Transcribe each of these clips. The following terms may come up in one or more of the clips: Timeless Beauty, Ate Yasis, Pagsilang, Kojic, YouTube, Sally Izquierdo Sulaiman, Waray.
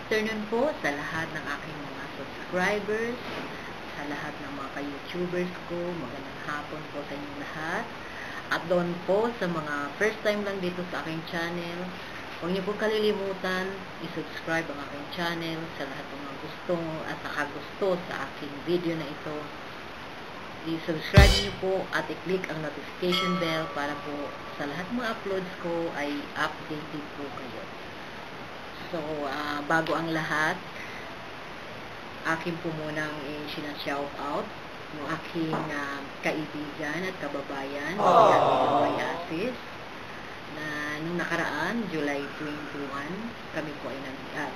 afternoon po sa lahat ng aking mga subscribers, sa lahat ng mga ka-YouTubers ko. Magandang hapon po sa inyong lahat. At doon po sa mga first time lang dito sa aking channel, huwag niyo pong kalilimutan i-subscribe ang aking channel sa lahat ng mga gustong at nakagusto sa aking video na ito. I-subscribe niyo po at i-click ang notification bell para po sa lahat ng mga uploads ko ay updated po kayo. So, bago ang lahat, akin po munang sinashout out yung aking kaibigan at kababayan, si Ate Yasis, na nung nakaraan, July 21, kami po ay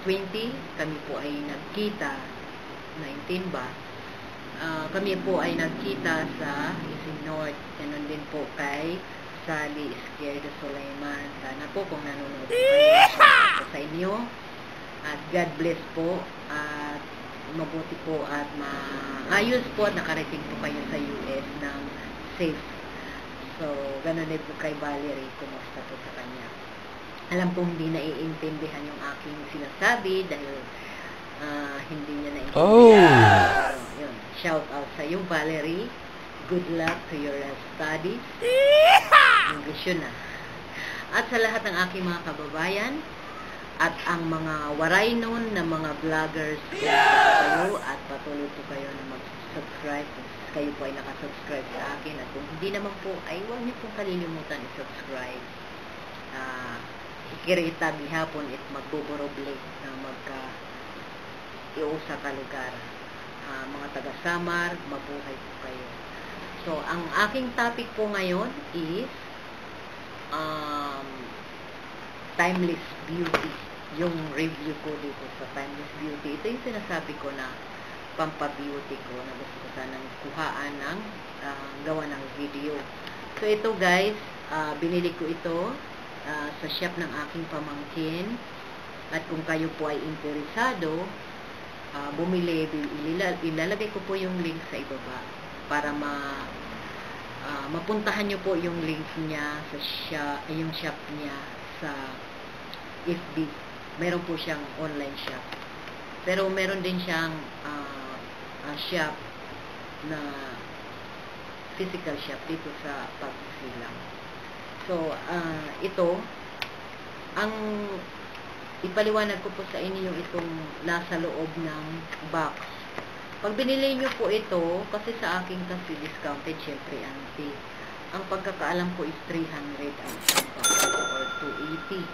20, kami po ay nagkita, 19 ba? Kami po ay nagkita sa Isin North, ganun din po kay Sally Izquierdo Sulaiman. Sana po kung nanonood po sa inyo. At God bless po. At mabuti po at maayos po at nakarating po kayo sa US ng safe. So, ganun din po kay Valerie. Kumusta po sa kanya? Alam po hindi naiintindihan yung aking sinasabi dahil hindi niya naiintindihan. So, shout out sa iyo, Valerie. Good luck to your studies. English yun. At sa lahat ng aking mga kababayan at ang mga waray noon na mga vloggers po kayo at patuloy po kayo na mag-subscribe. Kayo po ay nakasubscribe sa akin at kung hindi naman po ay huwag niyo pong kalilimutan i-subscribe. Ikirita bihapon at magbuboroblake na magka-iusa ka lugar. Mga taga-Samar, mabuhay po kayo. So, ang aking topic po ngayon is Timeless Beauty. Yung review ko dito sa Timeless Beauty. Ito yung sinasabi ko na pampabeauty ko na gusto ko sanang kuhaan ng gawa ng video. So, ito guys, binili ko ito sa shop ng aking pamangkin. At kung kayo po ay interesado, bumili, ilalagay ko po yung link sa ibaba para mapuntahan nyo po yung link niya sa yung shop niya sa FB. Meron po siyang online shop. Pero meron din siyang shop na physical shop dito sa Pagsilang. So, ito, ang ipaliwanag ko po sa inyo yung itong nasa loob ng box. Pag binili nyo po ito, kasi sa akin kasi discounted, syempre, auntie. Ang pagkakaalam ko is 300 ang isang box or 280.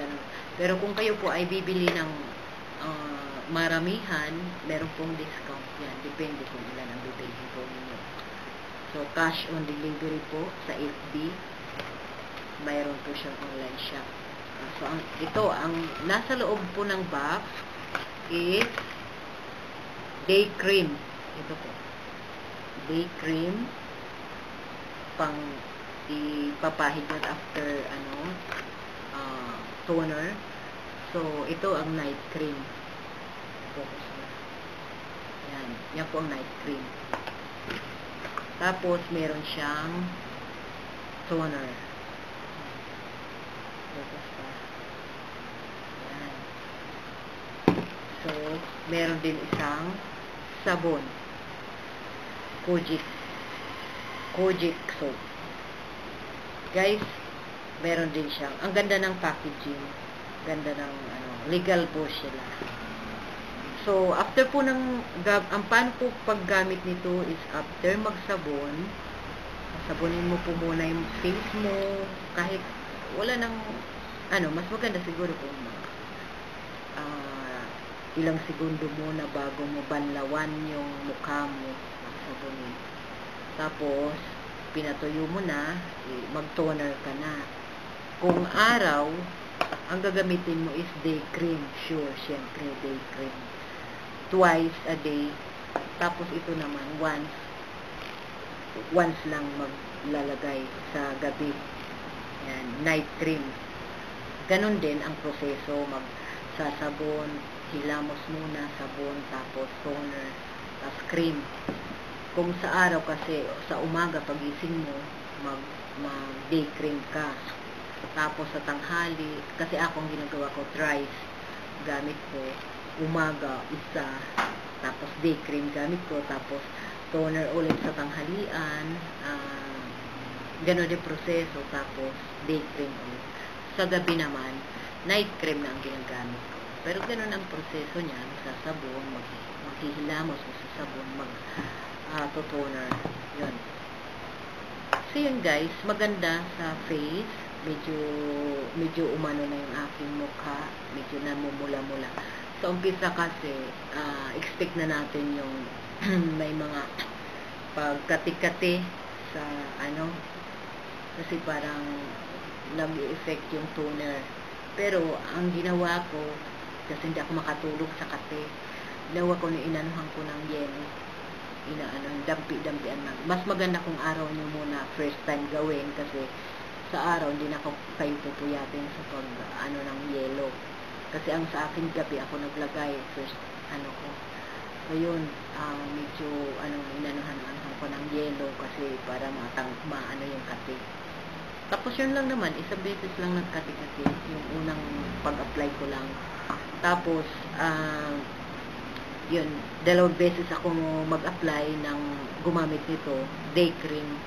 Ganun. Pero kung kayo po ay bibili ng maramihan, meron pong discount yan. Depende kung ilan ang bibili po ninyo. So, cash on delivery po sa FB. Mayroon po siyang online shop. So, ito, ang nasa loob po ng box is day cream. Ito po. Day cream. Pang ipapahid nyo after toner. So, ito ang night cream. Focus na. Yan. Yan po ang night cream. Tapos, meron siyang toner. Focus na. Yan. So, meron din isang sabon. Kojic soap. Guys, meron din siyang. Ang ganda ng packaging. Ganda ng, legal po sila. So, after po ng, ang paano po paggamit nito is after magsabon, sabonin mo po muna yung face mo. Kahit, wala nang, mas maganda siguro po ilang segundo muna bago mo banlawan yung mukha mo ng sabonin. Tapos, pinatuyo mo na, mag-toner ka na. Kung araw, ang gagamitin mo is day cream. Sure, syempre, day cream. Twice a day. Tapos, ito naman, once. Once lang maglalagay sa gabi. Yan, night cream. Ganon din ang proseso. Magsasabon, hilamos muna, sabon, tapos toner, tapos cream. Kung sa araw kasi, sa umaga pagising mo, mag-day cream ka. Tapos sa tanghali, kasi akong ginagawa ko thrice. gamit ko, umaga, isa, tapos day cream gamit ko, tapos toner ulit sa tanghalian, gano'n yung proseso, tapos day cream ulit. Sa gabi naman, night cream na ang ginagamit ko. Pero gano'n ang proseso niya, magsasabon, maghihilamos, magsasabon, mag-toner, yun. So yun guys, maganda sa face, medyo umano na yung aking mukha, medyo namumula-mula. So umpisa kasi, expect na natin yung may mga pagkati-kati sa ano, kasi parang nag-effect yung toner. Pero ang ginawa ko, kasi hindi ako makatulog sa kati, ginawa ko na inanuhan ko ng yelo, dampi-dampian na. Mas maganda kung araw nyo muna first time gawin, kasi sa araw hindi na ako kayo pupuyatin sa pag ng yelo. Kasi ang sa akin gabi ako naglagay first ko. So yun, medyo inanuhan ko ng yelo kasi para maano yung kati. Tapos yun lang naman, isang beses lang nagkati-kati yung unang pag-apply ko lang. Tapos yun, dalawang beses ako mag-apply ng gumamit nito, day cream,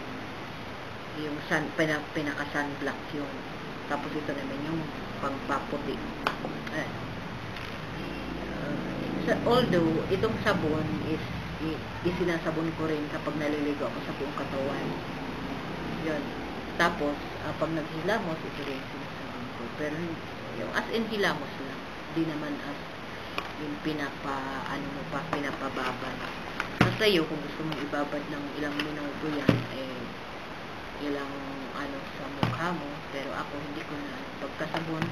yung pinaka-sunblock yun. Tapos ito naman yung pagpaputi. Although, itong sabon is isinasabon ko rin kapag naliligo ako sa buong katawan. Yun. Tapos, pag naghilamos, ito rin sinasabon ko. Pero, yung as in hilamos lang. Di naman as yung pinapababad. Sa iyo, kung gusto mong ibabad ng ilang minuto yan, ilang sa mukha mo. Pero ako, hindi ko na pagkasabon,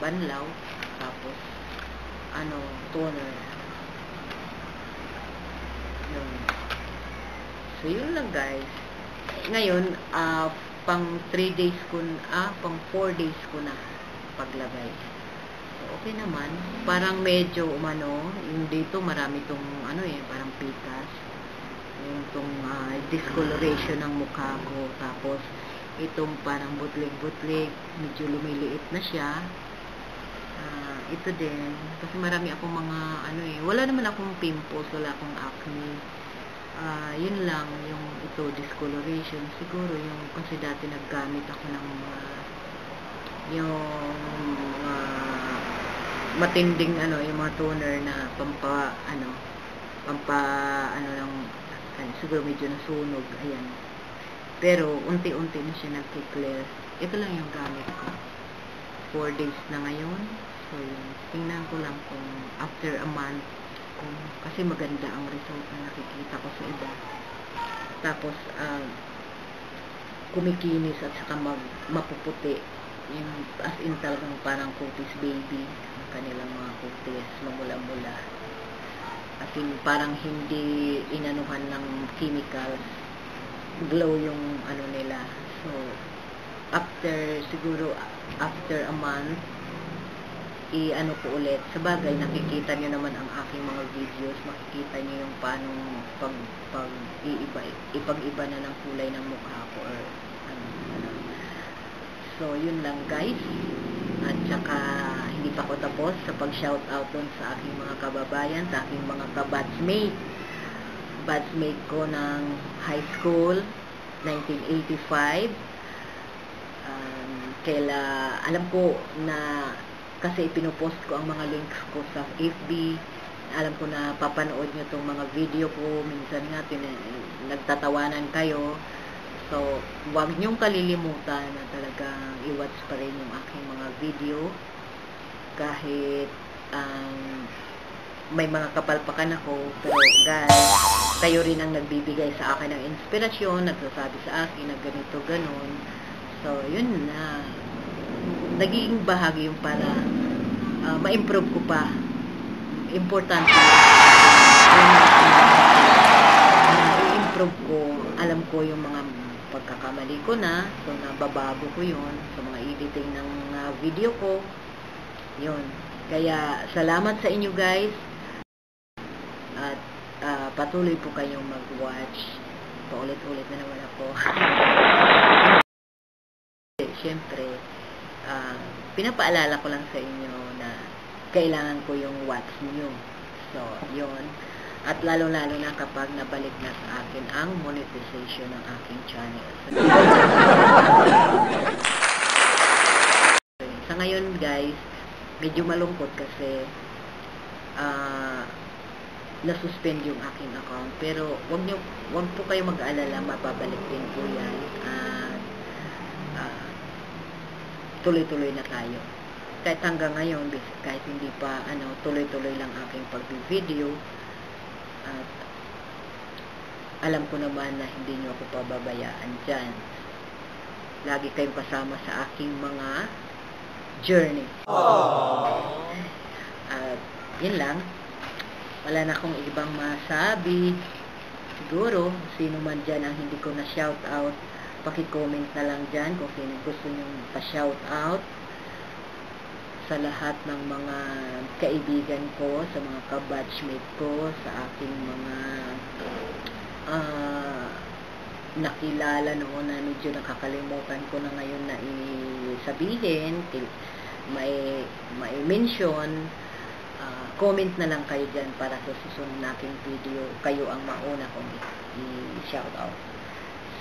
banlaw, tapos, toner. Yun. So, yun lang guys. Ngayon, pang 3 days ko na, pang 4 days ko na paglagay. So, okay naman. Parang medyo, yung dito, marami tong, parang pitas. Yung tong discoloration ng mukha ko. Tapos, itong parang butlig-butlig. Medyo lumiliit na siya. Ito din. Kasi marami akong mga, wala naman akong pimples, wala akong acne. Yun lang, yung ito, discoloration. Siguro yung, kasi dati naggamit ako ng matinding, yung mga toner na siguro medyo nasunog, ayan. Pero, unti-unti na siya nagki-clear. Ito lang yung gamit ko. 4 days na ngayon. So, tingnan ko lang kung after a month, kasi maganda ang result na nakikita ko sa iba. Tapos, kumikinis at saka mapuputi. Yung, as in talagang parang kutis baby. Ang kanilang mga kutis, mamula-mula. As in, parang hindi inanuhan ng chemicals. Glow yung nila. So, after a month, i-ano ko ulit. Sa bagay, nakikita nyo naman ang aking mga videos. Makikita nyo yung paano ipag-iba na ng kulay ng mukha ko. Or, So, yun lang guys. At saka, hindi pa ko tapos sa pag-shoutout dun sa aking mga kababayan, sa aking mga kabatchmate. Batchmate ko ng high school, 1985. Alam ko na kasi pinupost ko ang mga links ko sa FB. Alam ko na papanood nyo itong mga video ko. Minsan nga, nagtatawanan kayo. So, huwag nyong kalilimutan na talagang i-watch pa rin yung aking mga video. Kahit may mga kapalpakan ako. Pero guys, kayo rin ang nagbibigay sa akin ng inspirasyon. Nagsasabi sa akin na ganito, ganon. So, yun na. Nagiging bahagi yung para ma-improve ko pa. Importante i-improve ko. Alam ko yung mga pagkakamali ko na. So, nababago ko yun sa mga editing ng video ko. Yun. Kaya, salamat sa inyo guys. At patuloy po kayong mag-watch. Paulit-ulit na naman ako. Siyempre, pinapaalala ko lang sa inyo na kailangan ko yung what's new. So, yun. At lalo-lalo na kapag nabalik na sa akin ang monetization ng aking channel. Sa ngayon, guys, medyo malungkot kasi nasuspend yung aking account. Pero wag po kayo mag-alala, mapabalik din po yan. Tuloy-tuloy na tayo. Kahit hanggang ngayon, kahit hindi pa, tuloy-tuloy lang aking pag-video. At alam ko naman na hindi nyo ako pababayaan dyan. Lagi kayong kasama sa aking mga journey. At yun lang. Wala na akong ibang masabi. Siguro, sino man dyan ang hindi ko na shout out, paki-comment na lang dyan kung sino gusto nyo pa-shout out. Sa lahat ng mga kaibigan ko, sa mga kabatchmate ko, sa aking mga nakilala noon na medyo nakakalimutan ko na ngayon na isabihin, may mention, comment na lang kayo dyan para sa susunod nating video, kayo ang mauna kong i-shout out.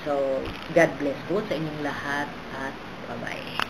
So, God bless po sa inyong lahat at bye-bye.